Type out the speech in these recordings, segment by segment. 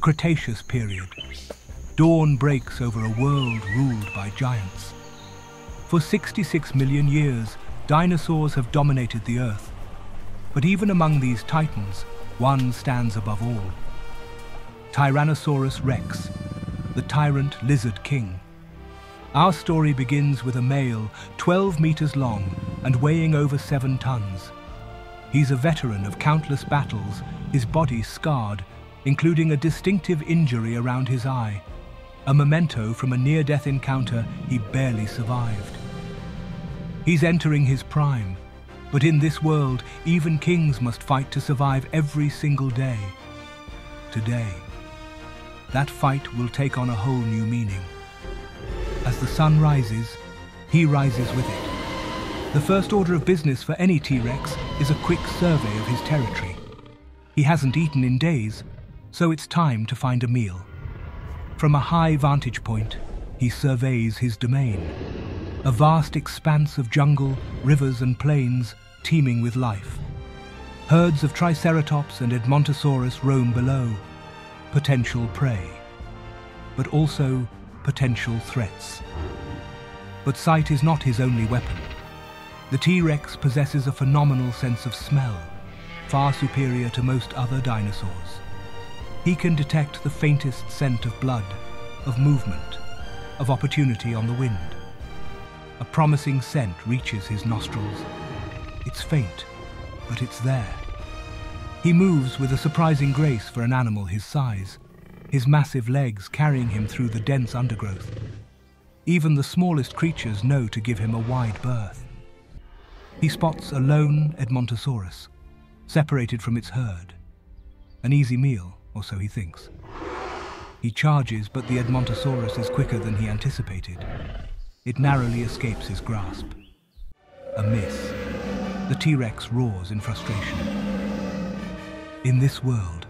the Cretaceous period. Dawn breaks over a world ruled by giants. For 66 million years, dinosaurs have dominated the Earth. But even among these titans, one stands above all. Tyrannosaurus Rex, the tyrant lizard king. Our story begins with a male 12 meters long and weighing over 7 tons. He's a veteran of countless battles, his body scarred, including a distinctive injury around his eye, a memento from a near-death encounter he barely survived. He's entering his prime, but in this world, even kings must fight to survive every single day. Today, that fight will take on a whole new meaning. As the sun rises, he rises with it. The first order of business for any T-Rex is a quick survey of his territory. He hasn't eaten in days, so it's time to find a meal. From a high vantage point, he surveys his domain, a vast expanse of jungle, rivers and plains teeming with life. Herds of Triceratops and Edmontosaurus roam below, potential prey, but also potential threats. But sight is not his only weapon. The T-Rex possesses a phenomenal sense of smell, far superior to most other dinosaurs. He can detect the faintest scent of blood, of movement, of opportunity on the wind. A promising scent reaches his nostrils. It's faint, but it's there. He moves with a surprising grace for an animal his size, his massive legs carrying him through the dense undergrowth. Even the smallest creatures know to give him a wide berth. He spots a lone Edmontosaurus, separated from its herd. An easy meal, or so he thinks. He charges, but the Edmontosaurus is quicker than he anticipated. It narrowly escapes his grasp. A miss. The T-Rex roars in frustration. In this world,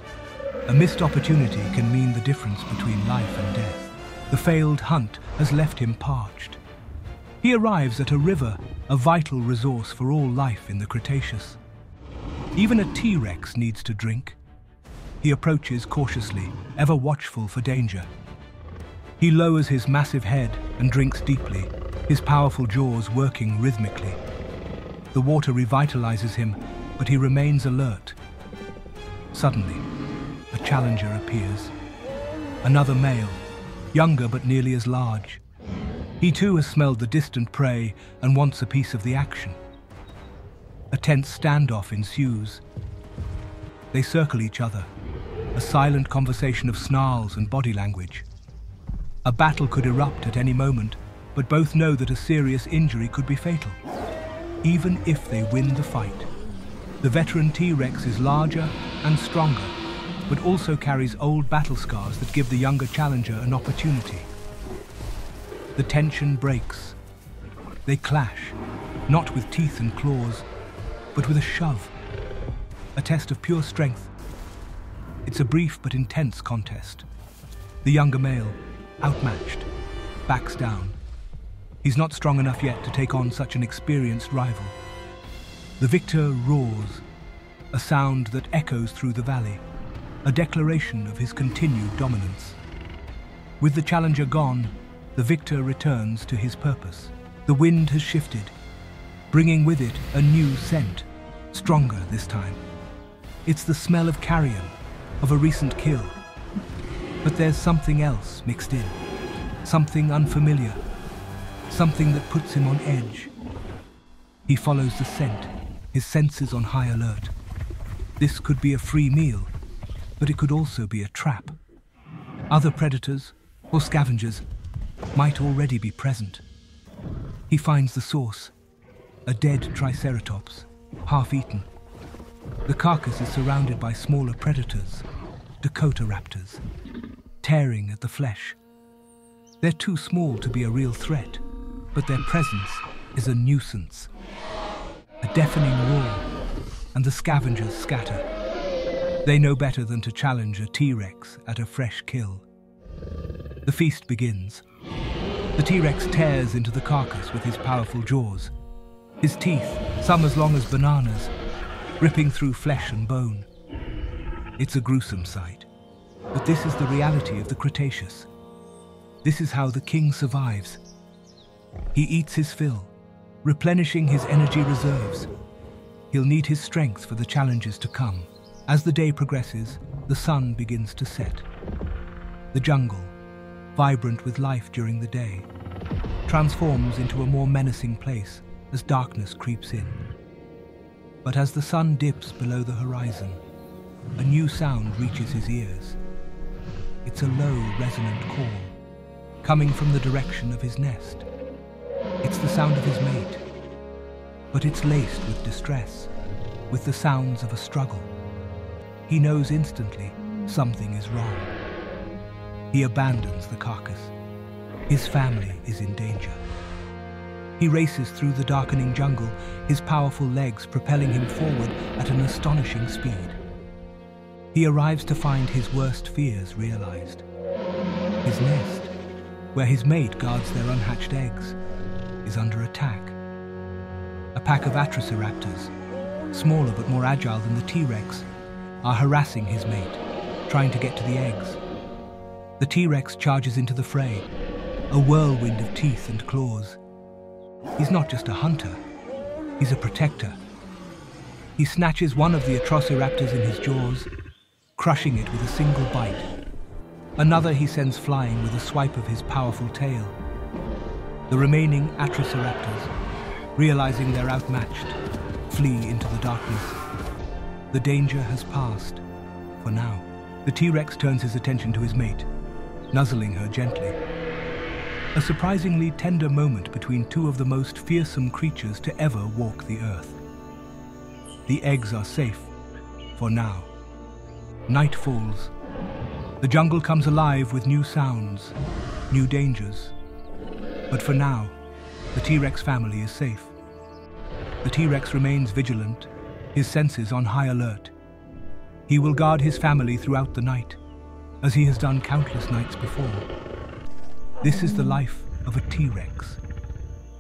a missed opportunity can mean the difference between life and death. The failed hunt has left him parched. He arrives at a river, a vital resource for all life in the Cretaceous. Even a T-Rex needs to drink. He approaches cautiously, ever watchful for danger. He lowers his massive head and drinks deeply, his powerful jaws working rhythmically. The water revitalizes him, but he remains alert. Suddenly, a challenger appears. Another male, younger but nearly as large. He too has smelled the distant prey and wants a piece of the action. A tense standoff ensues. They circle each other, a silent conversation of snarls and body language. A battle could erupt at any moment, but both know that a serious injury could be fatal. Even if they win the fight, the veteran T-Rex is larger and stronger, but also carries old battle scars that give the younger challenger an opportunity. The tension breaks. They clash, not with teeth and claws, but with a shove, a test of pure strength. It's a brief but intense contest. The younger male, outmatched, backs down. He's not strong enough yet to take on such an experienced rival. The victor roars, a sound that echoes through the valley, a declaration of his continued dominance. With the challenger gone, the victor returns to his purpose. The wind has shifted, bringing with it a new scent, stronger this time. It's the smell of carrion, of a recent kill. But there's something else mixed in, something unfamiliar, something that puts him on edge. He follows the scent, his senses on high alert. This could be a free meal, but it could also be a trap. Other predators, or scavengers, might already be present. He finds the source, a dead Triceratops, half-eaten. The carcass is surrounded by smaller predators, Dakotaraptors, tearing at the flesh. They're too small to be a real threat, but their presence is a nuisance. A deafening roar, and the scavengers scatter. They know better than to challenge a T-Rex at a fresh kill. The feast begins. The T-Rex tears into the carcass with his powerful jaws, his teeth, some as long as bananas, ripping through flesh and bone. It's a gruesome sight, But this is the reality of the Cretaceous. This is how the king survives. He eats his fill, replenishing his energy reserves. He'll need his strength for the challenges to come. As the day progresses, the sun begins to set. The jungle, vibrant with life during the day, transforms into a more menacing place as darkness creeps in. But as the sun dips below the horizon, a new sound reaches his ears. It's a low, resonant call, coming from the direction of his nest. It's the sound of his mate, but it's laced with distress, with the sounds of a struggle. He knows instantly something is wrong. He abandons the carcass. His family is in danger. He races through the darkening jungle, his powerful legs propelling him forward at an astonishing speed. He arrives to find his worst fears realized. His nest, where his mate guards their unhatched eggs, is under attack. A pack of Atrociraptors, smaller but more agile than the T-Rex, are harassing his mate, trying to get to the eggs. The T-Rex charges into the fray, a whirlwind of teeth and claws. He's not just a hunter, he's a protector. He snatches one of the Atrociraptors in his jaws, crushing it with a single bite. Another he sends flying with a swipe of his powerful tail. The remaining Atrociraptors, realizing they're outmatched, flee into the darkness. The danger has passed, for now. The T-Rex turns his attention to his mate, nuzzling her gently. A surprisingly tender moment between two of the most fearsome creatures to ever walk the earth. The eggs are safe, for now. Night falls. The jungle comes alive with new sounds, new dangers. But for now, the T-Rex family is safe. The T-Rex remains vigilant, his senses on high alert. He will guard his family throughout the night, as he has done countless nights before. This is the life of a T-Rex,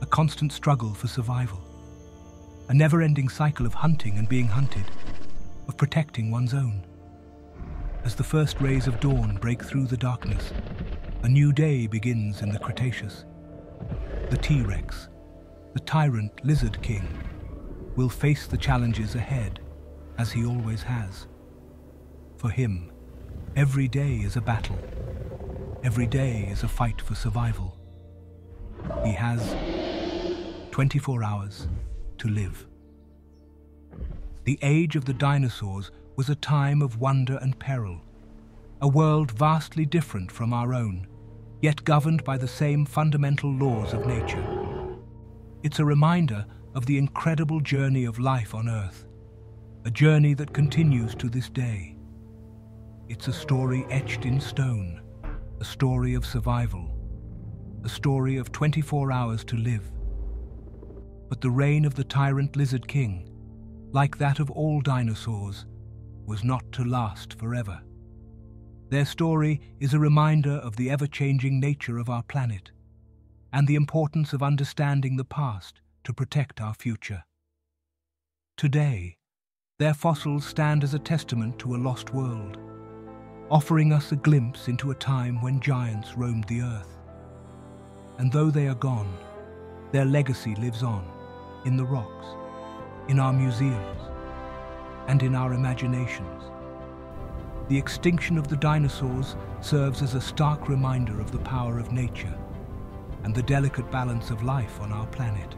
a constant struggle for survival, a never-ending cycle of hunting and being hunted, of protecting one's own. As the first rays of dawn break through the darkness, a new day begins in the Cretaceous. The T-Rex, the tyrant lizard king, will face the challenges ahead, as he always has. For him, every day is a battle. Every day is a fight for survival. He has 24 hours to live. The age of the dinosaurs was a time of wonder and peril, a world vastly different from our own, yet governed by the same fundamental laws of nature. It's a reminder of the incredible journey of life on Earth, a journey that continues to this day. It's a story etched in stone, a story of survival, a story of 24 hours to live. But the reign of the tyrant lizard king, like that of all dinosaurs, was not to last forever. Their story is a reminder of the ever-changing nature of our planet and the importance of understanding the past to protect our future. Today, their fossils stand as a testament to a lost world, offering us a glimpse into a time when giants roamed the earth. And though they are gone, their legacy lives on in the rocks, in our museums, and in our imaginations. The extinction of the dinosaurs serves as a stark reminder of the power of nature and the delicate balance of life on our planet.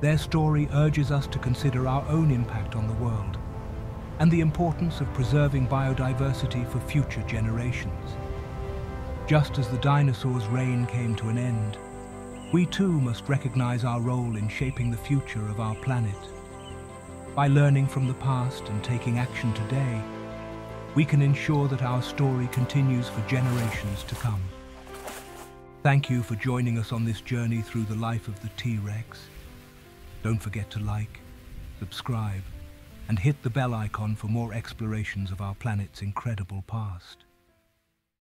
Their story urges us to consider our own impact on the world and the importance of preserving biodiversity for future generations. Just as the dinosaurs' reign came to an end, we too must recognize our role in shaping the future of our planet. By learning from the past and taking action today, we can ensure that our story continues for generations to come. Thank you for joining us on this journey through the life of the T-Rex. Don't forget to like, subscribe, and hit the bell icon for more explorations of our planet's incredible past.